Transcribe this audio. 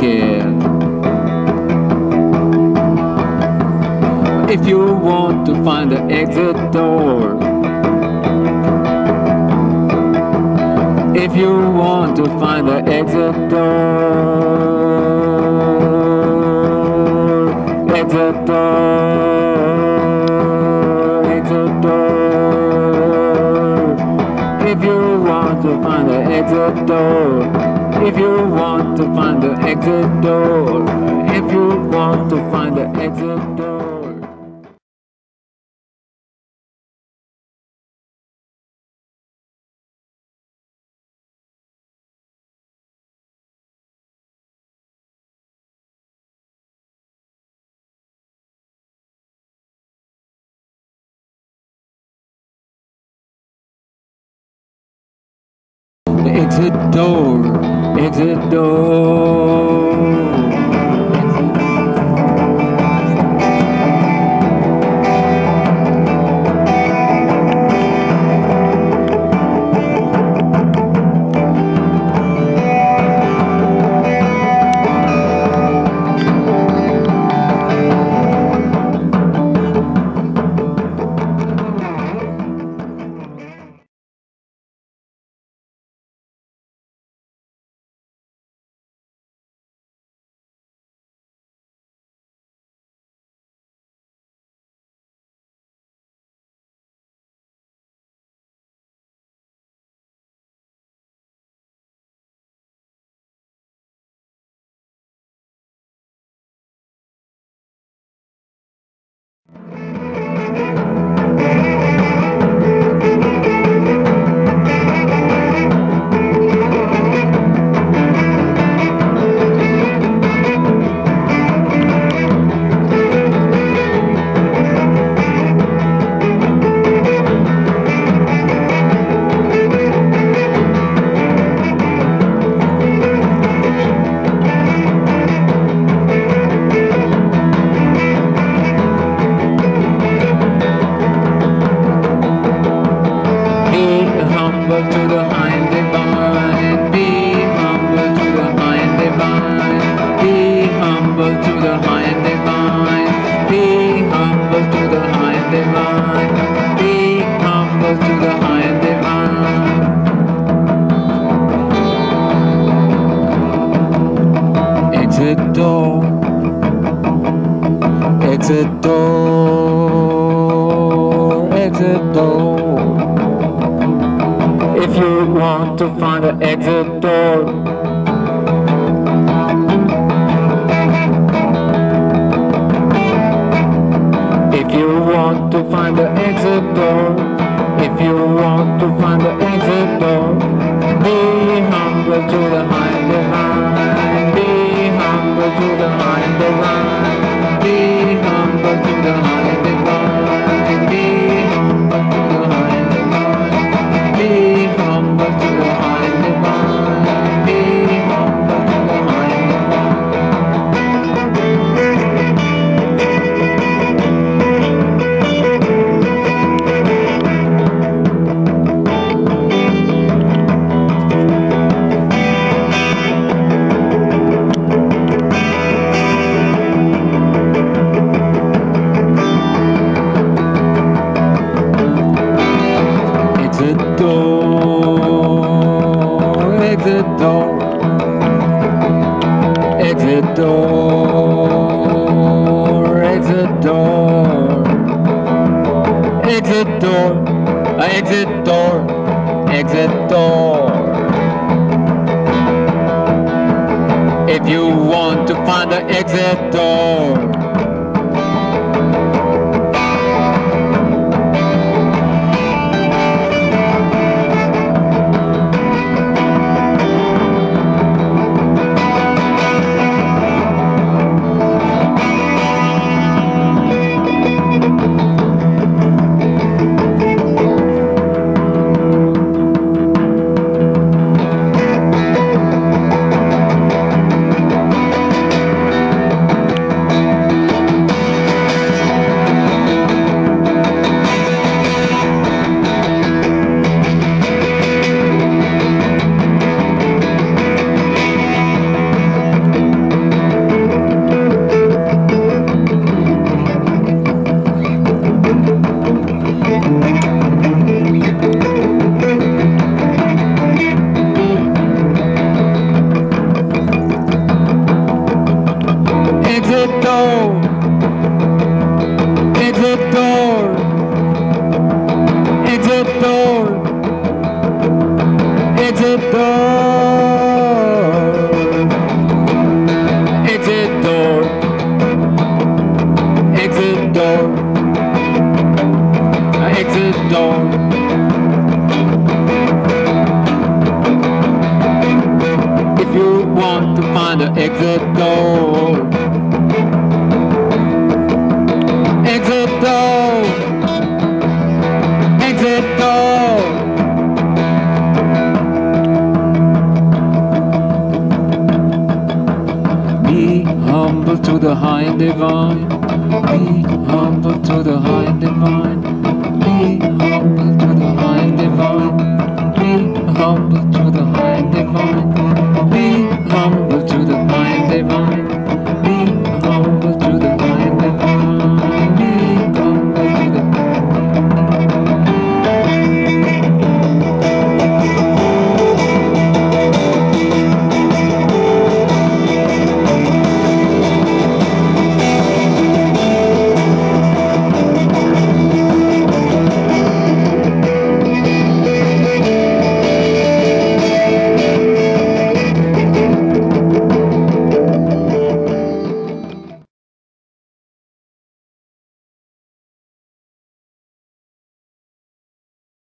care. If you want to find the exit door, if you want to find the exit door, exit door, exit door. If you want to find the exit door, if you want to find the exit door, if you want to find the exit door. Exit door, exit door. Exit door, exit door. If you want to find the exit door, if you want to find the exit door, if you want to find the exit door, be humble to the high and divine, be humble to the high and divine. Exit door, exit door, exit door, exit door, exit door. If you want to find the exit door, If you want to find an exit door, exit door, exit door. Be humble to the high and divine. Be humble to the high and divine. Be humble to the high and divine. Be humble to the high and divine. Be humble.